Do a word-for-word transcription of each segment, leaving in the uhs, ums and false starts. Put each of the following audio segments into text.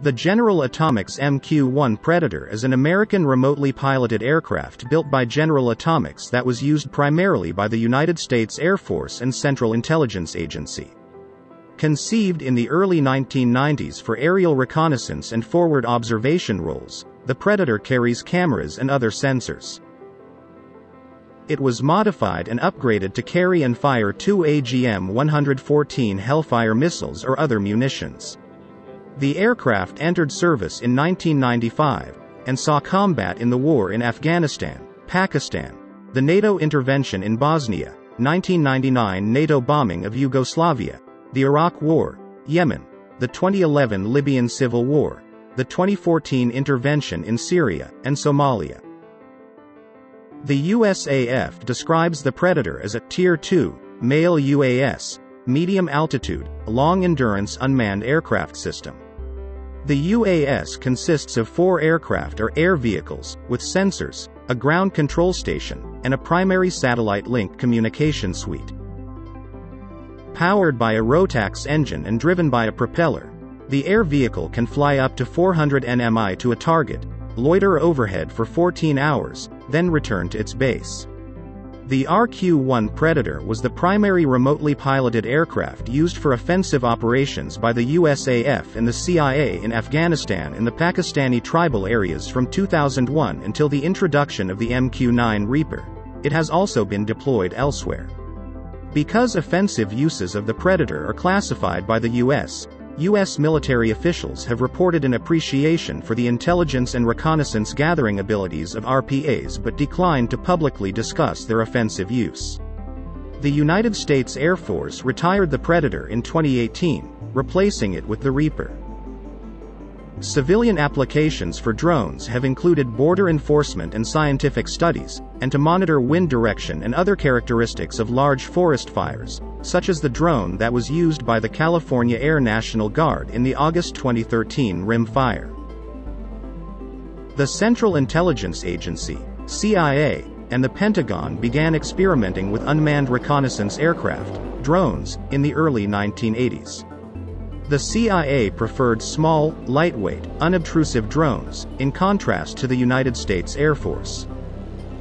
The General Atomics M Q one Predator is an American remotely piloted aircraft built by General Atomics that was used primarily by the United States Air Force and Central Intelligence Agency. Conceived in the early nineteen nineties for aerial reconnaissance and forward observation roles, the Predator carries cameras and other sensors. It was modified and upgraded to carry and fire two A G M one fourteen Hellfire missiles or other munitions. The aircraft entered service in nineteen ninety-five, and saw combat in the war in Afghanistan, Pakistan, the NATO intervention in Bosnia, nineteen ninety-nine NATO bombing of Yugoslavia, the Iraq War, Yemen, the twenty eleven Libyan Civil War, the twenty fourteen intervention in Syria and Somalia. The U S A F describes the Predator as a Tier two, male U A S, medium-altitude, long-endurance unmanned aircraft system. The U A S consists of four aircraft or air vehicles, with sensors, a ground control station, and a primary satellite link communication suite. Powered by a Rotax engine and driven by a propeller, the air vehicle can fly up to four hundred nautical miles to a target, loiter overhead for fourteen hours, then return to its base. The R Q one Predator was the primary remotely piloted aircraft used for offensive operations by the U S A F and the C I A in Afghanistan and the Pakistani tribal areas from two thousand one until the introduction of the M Q nine Reaper. It has also been deployed elsewhere. Because offensive uses of the Predator are classified by the U S, U S military officials have reported an appreciation for the intelligence and reconnaissance gathering abilities of R P As but declined to publicly discuss their offensive use. The United States Air Force retired the Predator in twenty eighteen, replacing it with the Reaper. Civilian applications for drones have included border enforcement and scientific studies, and to monitor wind direction and other characteristics of large forest fires, such as the drone that was used by the California Air National Guard in the August twenty thirteen R I M fire. The Central Intelligence Agency, C I A, and the Pentagon began experimenting with unmanned reconnaissance aircraft, drones, in the early nineteen eighties. The C I A preferred small, lightweight, unobtrusive drones, in contrast to the United States Air Force.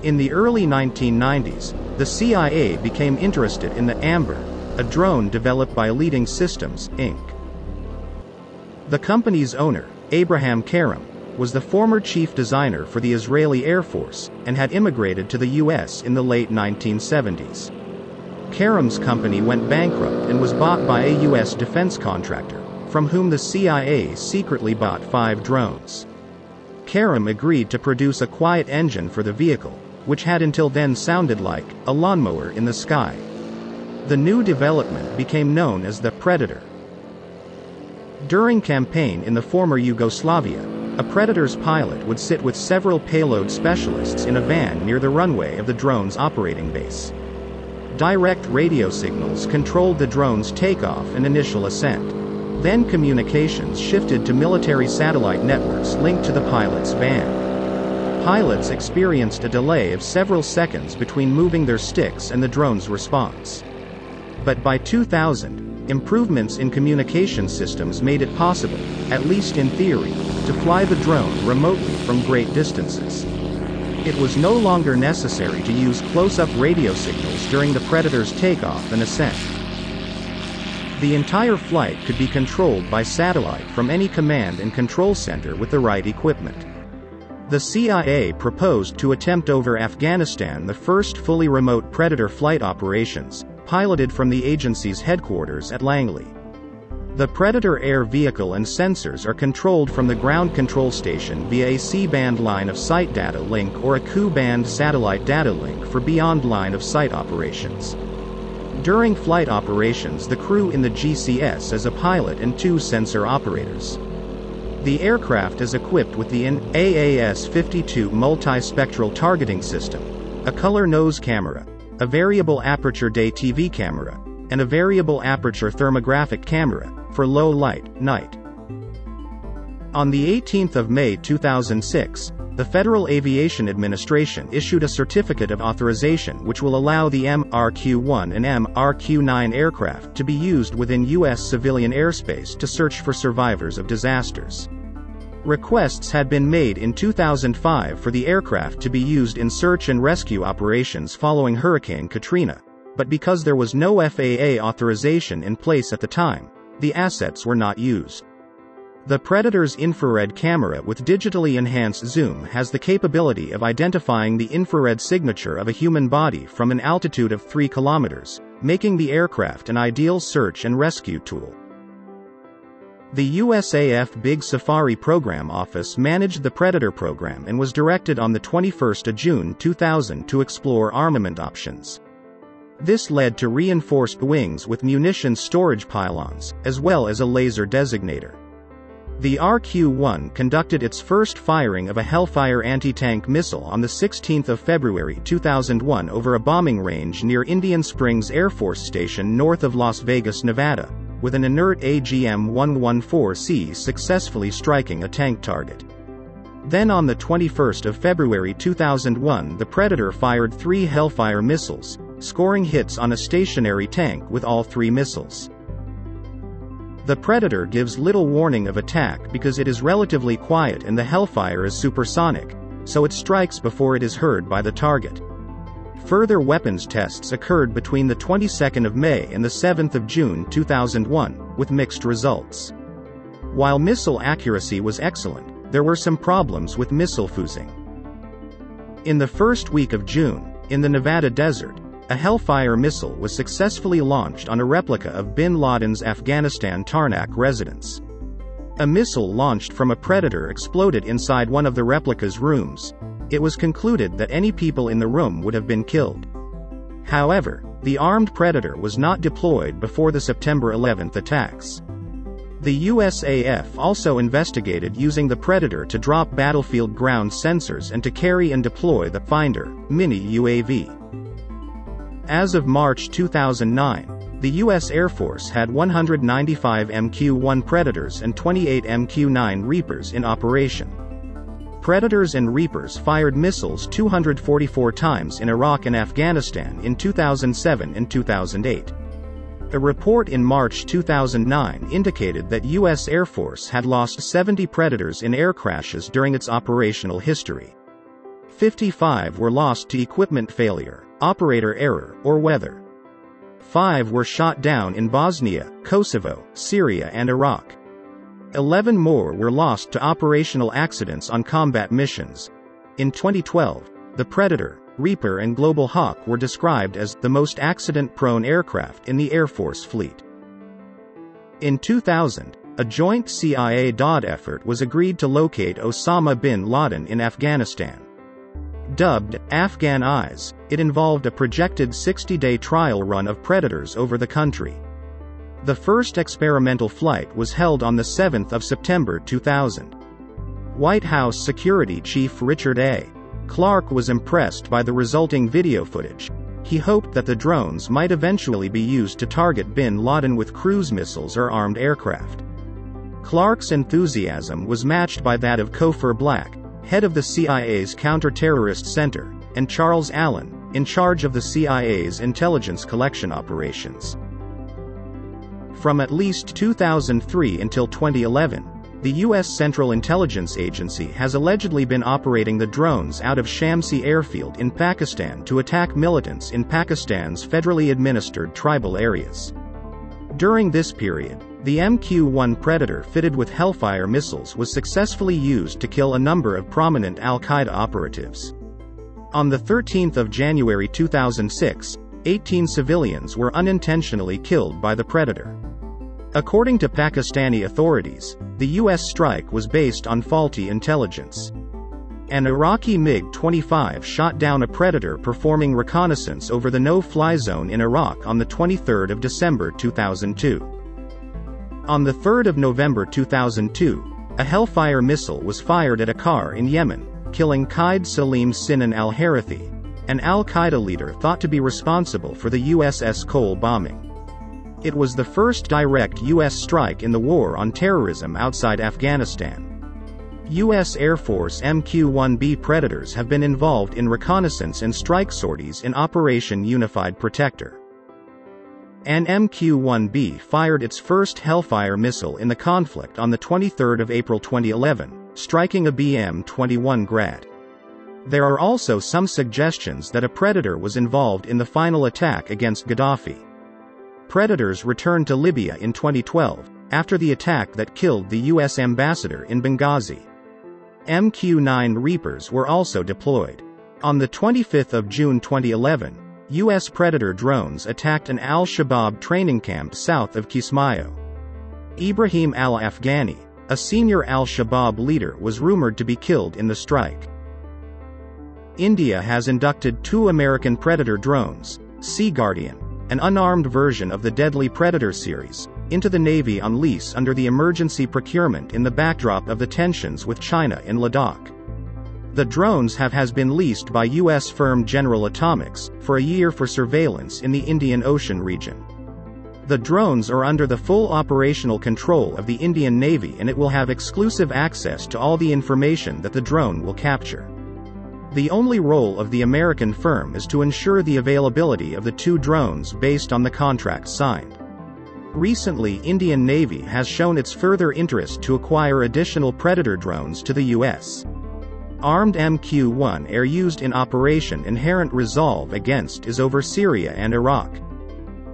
In the early nineteen nineties, the C I A became interested in the Amber, a drone developed by Leading Systems, Incorporated. The company's owner, Abraham Karem, was the former chief designer for the Israeli Air Force, and had immigrated to the U S in the late nineteen seventies. Karem's company went bankrupt and was bought by a U S defense contractor, from whom the C I A secretly bought five drones. Karem agreed to produce a quiet engine for the vehicle, which had until then sounded like a lawnmower in the sky. The new development became known as the Predator. During campaign in the former Yugoslavia, a Predator's pilot would sit with several payload specialists in a van near the runway of the drone's operating base. Direct radio signals controlled the drone's takeoff and initial ascent. Then communications shifted to military satellite networks linked to the pilot's van. Pilots experienced a delay of several seconds between moving their sticks and the drone's response. But by two thousand, improvements in communication systems made it possible, at least in theory, to fly the drone remotely from great distances. It was no longer necessary to use close-up radio signals during the Predator's takeoff and ascent. The entire flight could be controlled by satellite from any command and control center with the right equipment. The C I A proposed to attempt over Afghanistan the first fully remote Predator flight operations, piloted from the agency's headquarters at Langley. The Predator air vehicle and sensors are controlled from the ground control station via a C-band line of sight data link or a Ku-band satellite data link for beyond line of sight operations. During flight operations, the crew in the G C S is a pilot and two sensor operators. The aircraft is equipped with the A A S fifty-two multispectral targeting system, a color nose camera, a variable aperture day T V camera, and a variable aperture thermographic camera, for low light, night. On the eighteenth of May two thousand six, the Federal Aviation Administration issued a certificate of authorization which will allow the M R Q one and M R Q nine aircraft to be used within U S civilian airspace to search for survivors of disasters. Requests had been made in two thousand five for the aircraft to be used in search and rescue operations following Hurricane Katrina, but because there was no F A A authorization in place at the time, the assets were not used. The Predator's infrared camera with digitally enhanced zoom has the capability of identifying the infrared signature of a human body from an altitude of three kilometers, making the aircraft an ideal search and rescue tool. The U S A F Big Safari Program Office managed the Predator program and was directed on the twenty-first of June two thousand to explore armament options. This led to reinforced wings with munitions storage pylons, as well as a laser designator. The R Q one conducted its first firing of a Hellfire anti-tank missile on the sixteenth of February two thousand one over a bombing range near Indian Springs Air Force Station north of Las Vegas, Nevada, with an inert A G M one fourteen C successfully striking a tank target. Then on the twenty-first of February two thousand one, the Predator fired three Hellfire missiles, scoring hits on a stationary tank with all three missiles. The Predator gives little warning of attack because it is relatively quiet and the Hellfire is supersonic, so it strikes before it is heard by the target. Further weapons tests occurred between the twenty-second of May and the seventh of June two thousand one, with mixed results. While missile accuracy was excellent, there were some problems with missile fusing. In the first week of June, in the Nevada desert, a Hellfire missile was successfully launched on a replica of bin Laden's Afghanistan Tarnak residence. A missile launched from a Predator exploded inside one of the replica's rooms. It was concluded that any people in the room would have been killed. However, the armed Predator was not deployed before the September eleventh attacks. The U S A F also investigated using the Predator to drop battlefield ground sensors and to carry and deploy the Pfinder mini U A V. As of March two thousand nine, the U S Air Force had one hundred ninety-five M Q one Predators and twenty-eight M Q nine Reapers in operation. Predators and Reapers fired missiles two hundred forty-four times in Iraq and Afghanistan in two thousand seven and two thousand eight. A report in March two thousand nine indicated that U S Air Force had lost seventy Predators in air crashes during its operational history. fifty-five were lost to equipment failure, operator error, or weather. Five were shot down in Bosnia, Kosovo, Syria and Iraq. Eleven more were lost to operational accidents on combat missions. In twenty twelve, the Predator, Reaper and Global Hawk were described as the most accident-prone aircraft in the Air Force fleet. In two thousand, a joint C I A-D O D effort was agreed to locate Osama bin Laden in Afghanistan. Dubbed Afghan Eyes, it involved a projected sixty-day trial run of Predators over the country. The first experimental flight was held on the seventh of September two thousand. White House Security Chief Richard A. Clark was impressed by the resulting video footage. He hoped that the drones might eventually be used to target bin Laden with cruise missiles or armed aircraft. Clark's enthusiasm was matched by that of Cofer Black, head of the C I A's Counter-Terrorist Center, and Charles Allen, in charge of the C I A's intelligence collection operations. From at least two thousand three until twenty eleven, the U S Central Intelligence Agency has allegedly been operating the drones out of Shamsi Airfield in Pakistan to attack militants in Pakistan's federally administered tribal areas. During this period, the M Q one Predator fitted with Hellfire missiles was successfully used to kill a number of prominent Al-Qaeda operatives. On the thirteenth of January two thousand six, eighteen civilians were unintentionally killed by the Predator. According to Pakistani authorities, the U S strike was based on faulty intelligence. An Iraqi MiG twenty-five shot down a Predator performing reconnaissance over the no-fly zone in Iraq on the twenty-third of December two thousand two. On the third of November two thousand two, a Hellfire missile was fired at a car in Yemen, killing Kaid Salim Sinan al-Harithi, an Al-Qaeda leader thought to be responsible for the U S S Cole bombing. It was the first direct U S strike in the war on terrorism outside Afghanistan. U S Air Force M Q one B Predators have been involved in reconnaissance and strike sorties in Operation Unified Protector. An M Q one B fired its first Hellfire missile in the conflict on the twenty-third of April twenty eleven, striking a B M twenty-one Grad. There are also some suggestions that a Predator was involved in the final attack against Gaddafi. Predators returned to Libya in twenty twelve, after the attack that killed the U S ambassador in Benghazi. M Q nine Reapers were also deployed. On the twenty-fifth of June twenty eleven, U S Predator drones attacked an Al-Shabaab training camp south of Kismayo. Ibrahim al-Afghani, a senior Al-Shabaab leader, was rumored to be killed in the strike. India has inducted two American Predator drones, Sea Guardian, an unarmed version of the deadly Predator series, into the Navy on lease under the emergency procurement in the backdrop of the tensions with China in Ladakh. The drones have has been leased by U S firm General Atomics, for a year for surveillance in the Indian Ocean region. The drones are under the full operational control of the Indian Navy, and it will have exclusive access to all the information that the drone will capture. The only role of the American firm is to ensure the availability of the two drones based on the contract signed. Recently, Indian Navy has shown its further interest to acquire additional Predator drones to the U S Armed M Q one Air used in Operation Inherent Resolve against is over Syria and Iraq.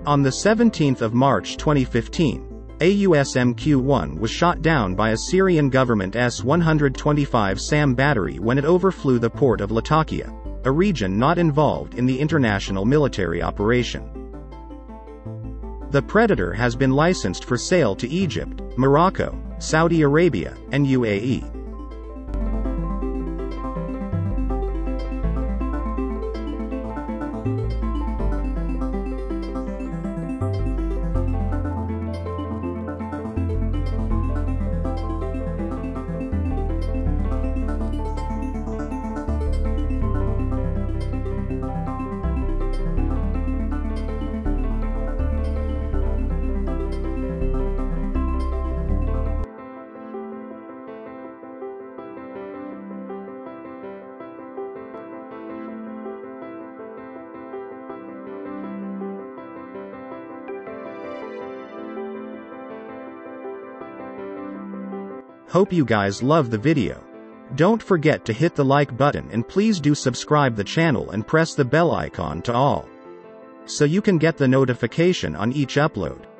On the seventeenth of March twenty fifteen, a U S M Q one was shot down by a Syrian government S one twenty-five SAM battery when it overflew the port of Latakia, a region not involved in the international military operation. The Predator has been licensed for sale to Egypt, Morocco, Saudi Arabia, and U A E. Hope you guys love the video. Don't forget to hit the like button, and please do subscribe the channel and press the bell icon to all, so you can get the notification on each upload.